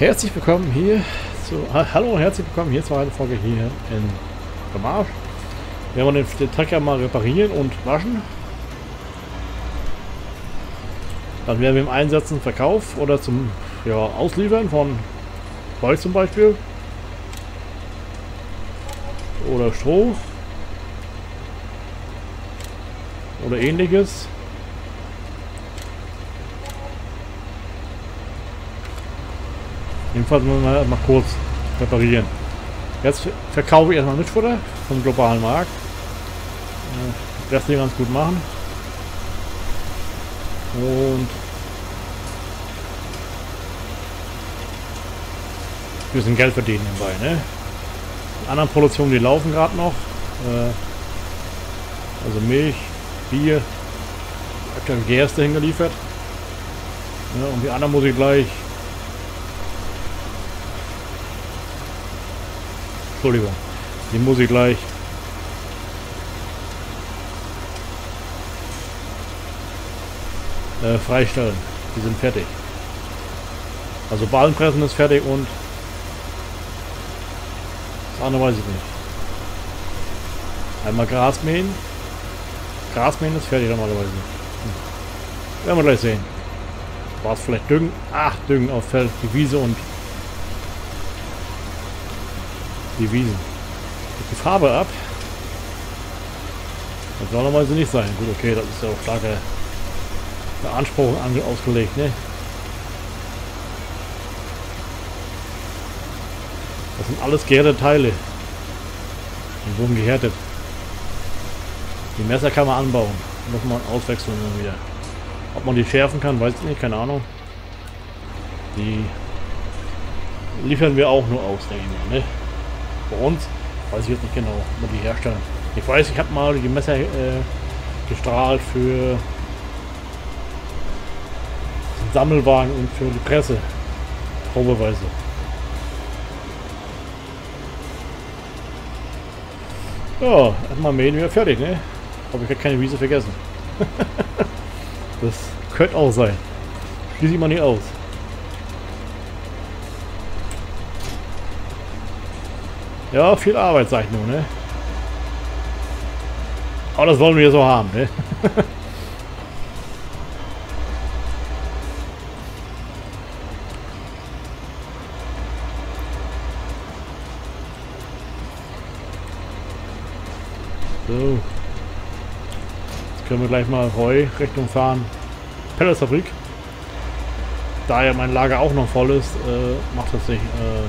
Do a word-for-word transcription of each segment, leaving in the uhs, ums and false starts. Herzlich willkommen hier zu, hallo und herzlich willkommen hier zu einer Folge hier in der Marsch. Wir wollen den Trecker mal reparieren und waschen. Dann werden wir im Einsatz zum Verkauf oder zum ja, Ausliefern von Holz zum Beispiel. Oder Stroh. Oder ähnliches. Jedenfalls müssen wir mal kurz reparieren. Jetzt verkaufe ich erstmal Mischfutter vom globalen Markt. Das kann ich ganz gut machen. Und ein bisschen Geld verdienen dabei. Ne? Die anderen Produktionen, die laufen gerade noch. Also Milch, Bier, aktuell Gerste hingeliefert. Und die anderen muss ich gleich. Entschuldigung, die muss ich gleich äh, freistellen. Die sind fertig. Also Ballenpressen ist fertig und das andere weiß ich nicht. Einmal Gras mähen. Gras mähen ist fertig normalerweise. Hm. Werden wir gleich sehen. War es vielleicht Düngen? Ach, Düngen auf Feld, die Wiese und die Wiesen. Die Farbe ab. Das soll normalerweise nicht sein. Gut, okay, das ist ja auch starke Beanspruchung ausgelegt, ne? Das sind alles gehärtete Teile. Die wurden gehärtet. Die Messer kann man anbauen. Muss man auswechseln dann wieder. Ob man die schärfen kann, weiß ich nicht, keine Ahnung. Die liefern wir auch nur aus, denke ich mal, ne? Bei uns weiß ich jetzt nicht genau, ob man die herstellen. Ich weiß, ich habe mal die Messer äh, gestrahlt für den Sammelwagen und für die Presse. Probeweise. Ja, erstmal mähen wir fertig, ne? Aber ich habe keine Wiese vergessen. Das könnte auch sein. Schließe ich mal nicht aus. Ja, viel Arbeit, sag ich nur, ne? Aber das wollen wir so haben, ne? So. Jetzt können wir gleich mal Heu Richtung fahren. Pelletsfabrik. Da ja mein Lager auch noch voll ist, äh, macht das nicht. Äh,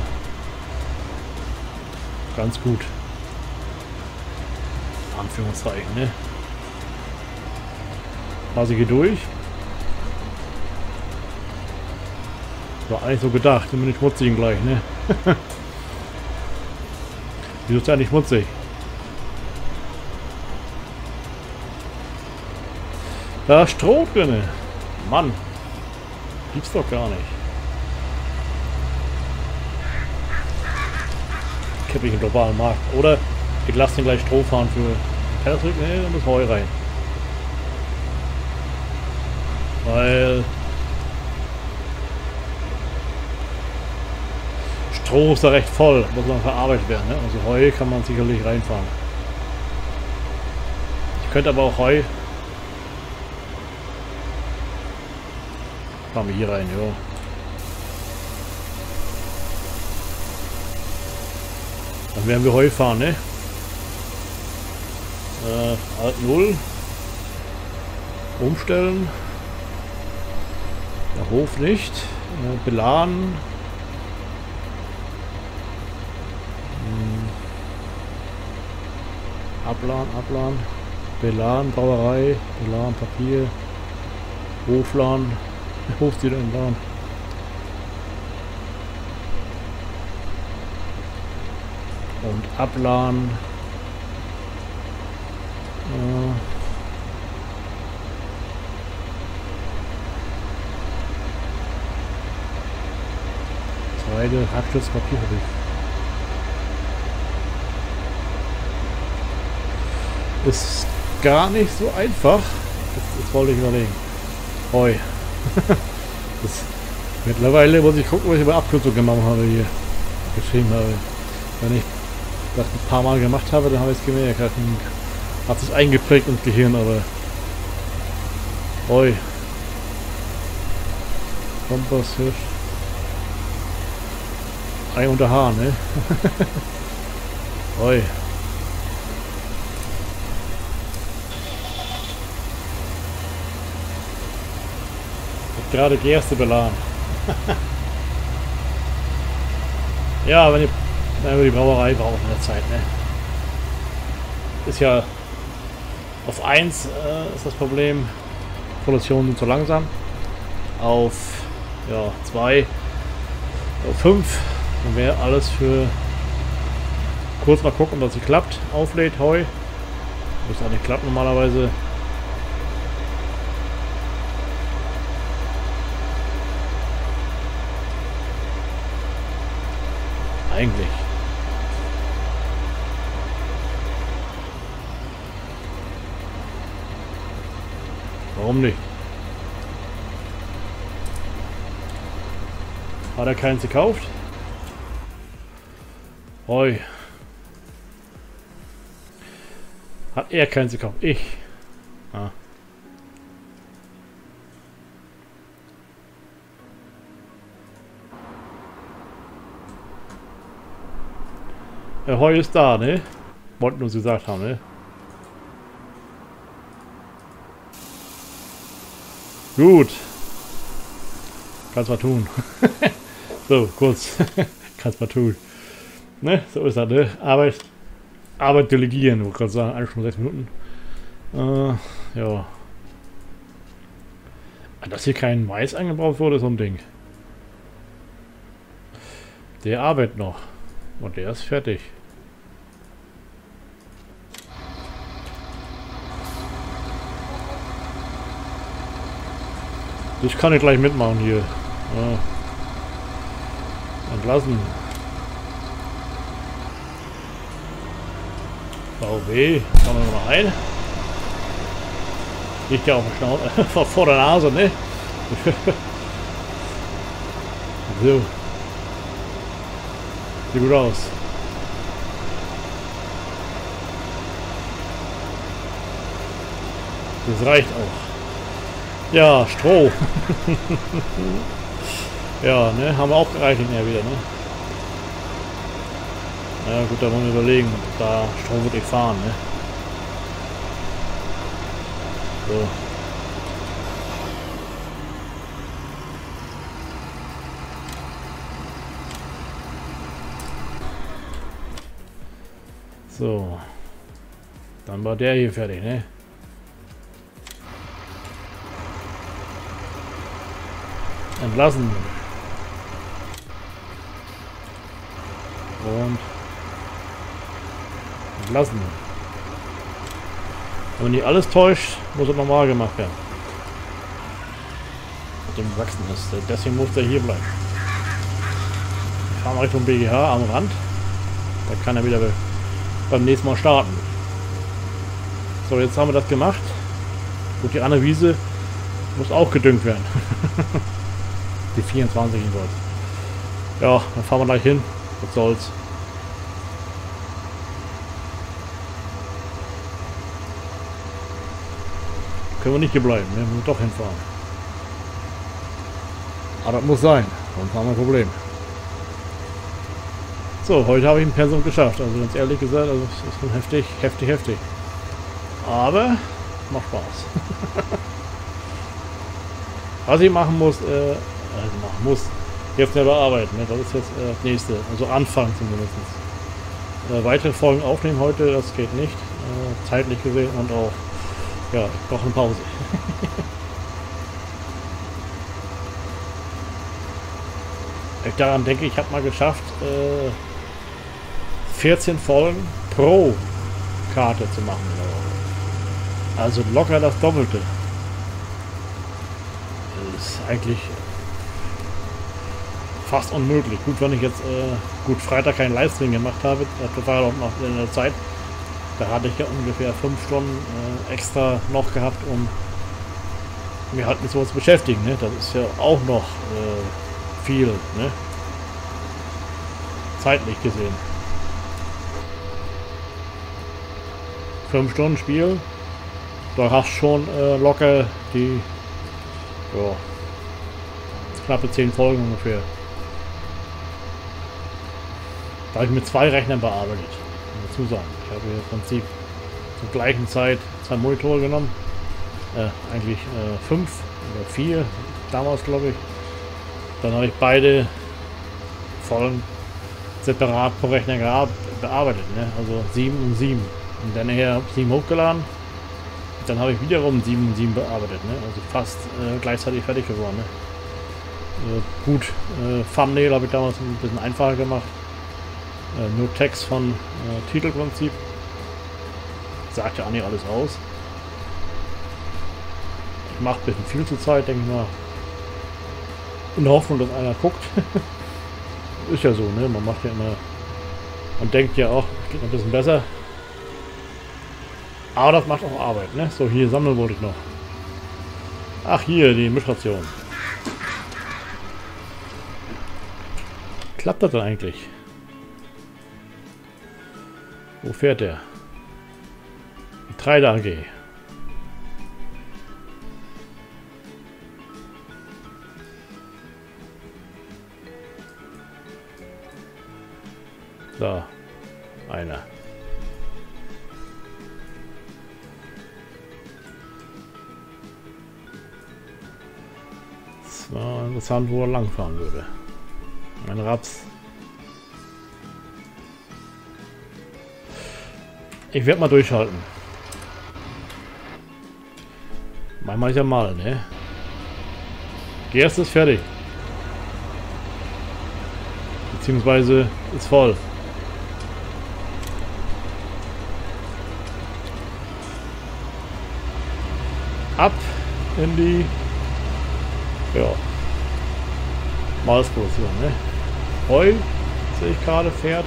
Ganz gut. Anführungszeichen, ne? Quasi geht durch. War eigentlich so gedacht, bin ich schmutzigen gleich, ne? Wieso ist der nicht schmutzig? Da ist Stroh drinne. Mann. Gibt's doch gar nicht. Kippe ich im globalen Markt. Oder ich lasse den gleich Stroh fahren für Patrick. Ne, da muss Heu rein. Weil Stroh ist da recht voll. Muss man verarbeitet werden. Ne? Also Heu kann man sicherlich reinfahren. Ich könnte aber auch Heu. Fahren wir hier rein, ja. Dann werden wir Heu fahren, ne? Äh, Alt null. Umstellen. Der Hof nicht. Äh, beladen. Hm. Abladen, abladen. Beladen, Brauerei. Beladen, Papier. Hofladen. Hofziele entladen. Und abladen. Äh Zweite Hackstützpapier habe ich. Ist gar nicht so einfach. Jetzt, jetzt wollte ich überlegen. Heu. Das Mittlerweile muss ich gucken, was ich über Abkürzung gemacht habe hier. Geschrieben habe. Wenn ich das ein paar Mal gemacht habe, dann habe ich es gemerkt. Hat sich eingeprägt ins Gehirn, aber. Oi. Kompass, Hirsch. Ei unter Haar, ne? Oi. Gerade Gerste beladen. Ja, wenn wir die Brauerei brauchen in der Zeit, ne? Ist ja auf eins äh, ist das Problem, Produktionen sind zu langsam. Auf ja, zwei, auf fünf, dann wäre alles für kurz mal gucken, ob das klappt. Auflädt, Heu. Muss das nicht klappt normalerweise. Eigentlich. Warum nicht? Hat er keins gekauft? Oi. Hat er keins gekauft? Ich. Ah. Der Heu ist da, ne? Wollten uns gesagt haben, ne? Gut. Kannst mal tun. So, kurz. Kannst mal tun. Ne? So ist das, ne? Arbeit. Arbeit delegieren, wollte gerade sagen. eine Stunde sechs Minuten. Äh, ja. Dass hier kein Mais angebaut wurde, ist so ein Ding. Der arbeitet noch. Und der ist fertig. Das kann ich gleich mitmachen hier. Ja. Entlassen. V W, kann man mal ein. Liegt ja auf dem Schnauze, vor der Nase, ne? So. Sieht gut aus. Das reicht auch. Ja, Stroh. Ja, ne, haben wir auch gereicht mehr wieder, ne? Na ja, gut, da wollen wir überlegen, ob da Stroh wirklich fahren, ne? So. So, dann war der hier fertig, ne? Entlassen. Und entlassen. Wenn nicht alles täuscht, muss es normal gemacht werden. Mit dem Wachsen ist. Deswegen muss der hier bleiben. Wir fahren Richtung B G H am Rand. Da kann er wieder beim nächsten Mal starten. So, jetzt haben wir das gemacht. Gut, die andere Wiese muss auch gedüngt werden. Die vierundzwanzig jedenfalls. Ja, dann fahren wir gleich hin. Was soll's. Können wir nicht hier bleiben. Wir müssen doch hinfahren. Aber das muss sein. Sonst haben wir ein Problem. So, heute habe ich einen Pensum geschafft, also ganz ehrlich gesagt, also das ist schon heftig, heftig, heftig. Aber macht Spaß. Was ich machen muss, äh, also machen muss, jetzt selber arbeiten, ne? Das ist jetzt äh, das nächste, also anfangen zumindest. Äh, weitere Folgen aufnehmen heute, das geht nicht, äh, zeitlich gesehen und auch, ja, ich brauche eine Pause. Ich daran denke, ich habe mal geschafft, äh, vierzehn Folgen pro Karte zu machen. Also locker das Doppelte. Das ist eigentlich fast unmöglich. Gut, wenn ich jetzt äh, gut Freitag keinen Livestream gemacht habe, das war auch noch in der Zeit. Da hatte ich ja ungefähr fünf Stunden äh, extra noch gehabt, um mich halt mit sowas zu beschäftigen. Ne? Das ist ja auch noch äh, viel, ne? Zeitlich gesehen. fünf Stunden Spiel, da hast du schon äh, locker die ja, knappe zehn Folgen ungefähr. Da habe ich mit zwei Rechnern bearbeitet, muss ich dazu sagen. Ich habe im Prinzip zur gleichen Zeit zwei Monitore genommen, äh, eigentlich äh, fünf oder vier damals, glaube ich. Dann habe ich beide Folgen separat pro Rechner bearbeitet, ne? Also sieben und sieben. Und dann habe ich sieben hochgeladen. Dann habe ich wiederum sieben und sieben bearbeitet, ne? Also fast äh, gleichzeitig fertig geworden, ne? Also gut, äh, Thumbnail habe ich damals ein bisschen einfacher gemacht. Äh, nur Text von äh, Titelprinzip. Sagt ja auch nicht alles aus. Ich mache ein bisschen viel zur Zeit, denke ich mal. In der Hoffnung, dass einer guckt. Ist ja so, ne? Man macht ja immer. Man denkt ja auch, es geht noch ein bisschen besser. Aber das macht auch Arbeit, ne? So, hier sammeln wollte ich noch. Ach, hier, die Mischration. Klappt das denn eigentlich? Wo fährt der? Getreide A G. Da, einer. Das war interessant, wo er langfahren würde. Ein Raps. Ich werde mal durchschalten. Manchmal ist ja mal, ne? Gerst ist fertig. Beziehungsweise ist voll. Ab in die ja, Malsproduktion, ne? Heu sehe ich gerade fährt.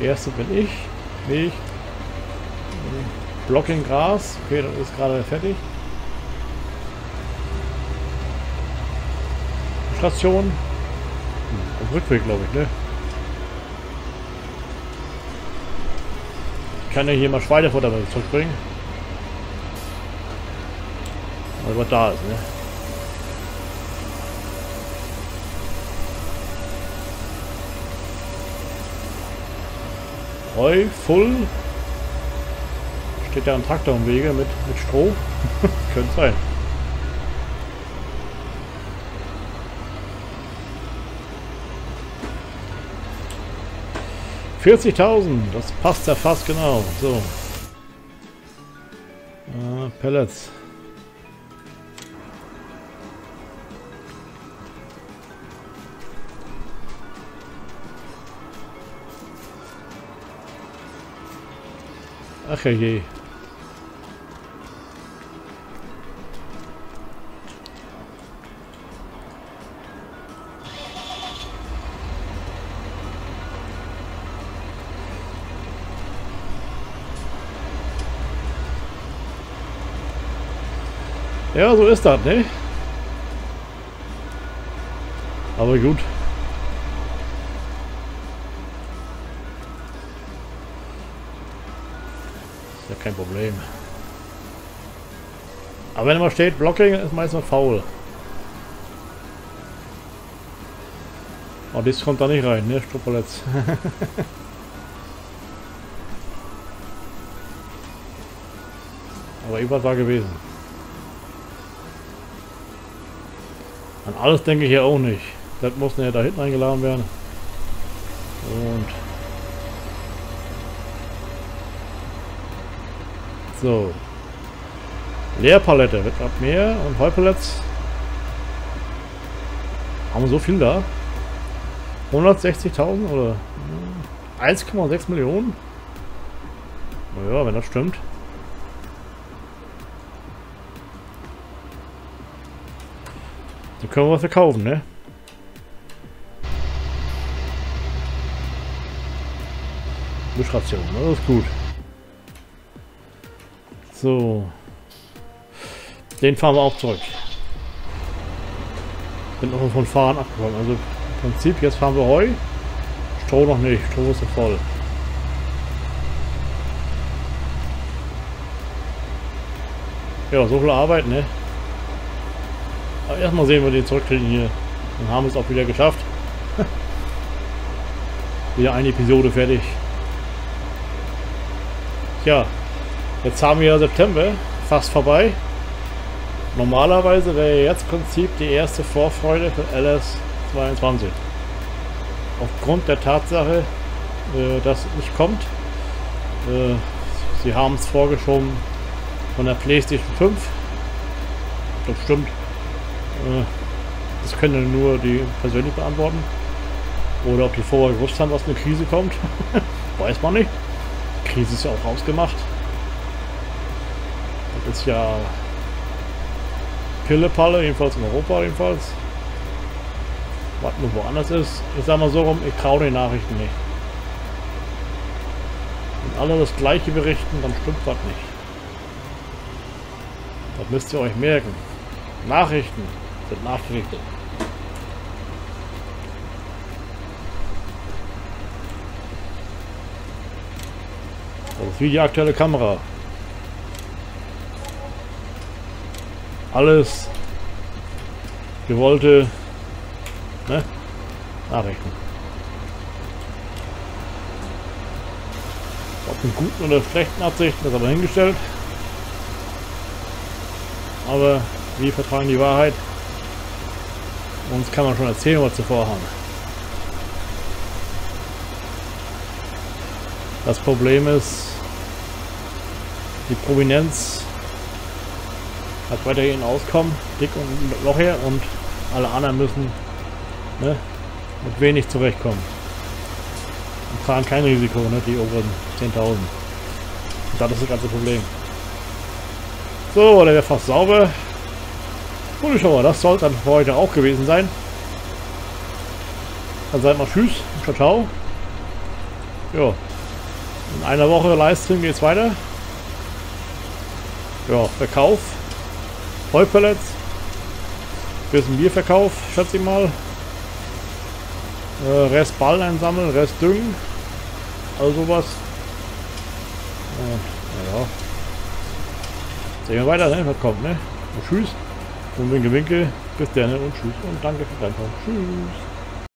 Gerste bin ich. Milch. Blocking Gras. Okay, das ist gerade fertig. Station. Hm, auf Rückweg, glaube ich, ne? Ich kann ja hier mal Schweinefutter zurückbringen. Also was da ist, ne? Heu, full. Steht ja ein Traktor im Wege mit, mit Stroh. Könnte sein. vierzigtausend, das passt ja fast genau. So. Äh, Pellets. Ach je. Ja, so ist das, ne? Aber gut. Ist ja kein Problem. Aber wenn immer steht, Blocking ist meistens faul. Oh, das kommt da nicht rein, ne? Struppelitz. Aber irgendwas war gewesen. An alles denke ich ja auch nicht. Das muss ja da hinten eingeladen werden. Und so. Leerpalette wird ab mehr und Heupalettes. Haben wir so viel da? hundertsechzigtausend oder eins Komma sechs Millionen? Naja, wenn das stimmt. Dann können wir was verkaufen, ne? Mischration, das ist gut. So. Den fahren wir auch zurück. Bin auch von Fahren abgekommen. Also im Prinzip, jetzt fahren wir Heu. Stroh noch nicht. Stroh ist voll. Ja, so viel Arbeit, ne? Aber erstmal sehen wir den zurückkriegen hier. Dann haben wir es auch wieder geschafft. Wieder eine Episode fertig. Ja, jetzt haben wir ja September fast vorbei. Normalerweise wäre jetzt im Prinzip die erste Vorfreude für L S zweiundzwanzig. Aufgrund der Tatsache, äh, dass es nicht kommt. Äh, sie haben es vorgeschoben von der PlayStation fünf. Das stimmt. Äh, das können nur die persönlich beantworten. Oder ob die vorher gewusst haben, was eine Krise kommt. Weiß man nicht. Die Krise ist ja auch rausgemacht. Das ist ja Pillepalle, jedenfalls in Europa, jedenfalls. Was nur woanders ist. Ich sag mal so rum, ich traue den Nachrichten nicht. Wenn alle das Gleiche berichten, dann stimmt was nicht. Das müsst ihr euch merken. Nachrichten sind nachgerichtet. Das ist wie die aktuelle Kamera. Alles gewollte, ne? Nachrichten. Ob mit guten oder schlechten Absichten, das aber hingestellt. Aber wir vertragen die Wahrheit. Uns kann man schon erzählen, was zuvor haben. Das Problem ist, die Prominenz hat weiterhin Auskommen, dick und noch her, und alle anderen müssen, ne, mit wenig zurechtkommen. Und tragen kein Risiko, ne, die oberen zehntausend. Das ist das ganze Problem. So, der wäre fast sauber. Und schau mal, das soll dann für heute auch gewesen sein. Dann seid mal tschüss, ciao, ciao. Ja. In einer Woche Livestream geht es weiter. Ja, Verkauf. Heupellets. Bisschen Bierverkauf, schätze ich mal. Äh, Rest Ballen einsammeln, Rest Düngen. Also sowas. Und, naja. Sehen wir weiter, ne? Was kommt, ne? Und tschüss. Und winke, winke. Bis dann, ne? Und tschüss. Und danke für dein Tschüss.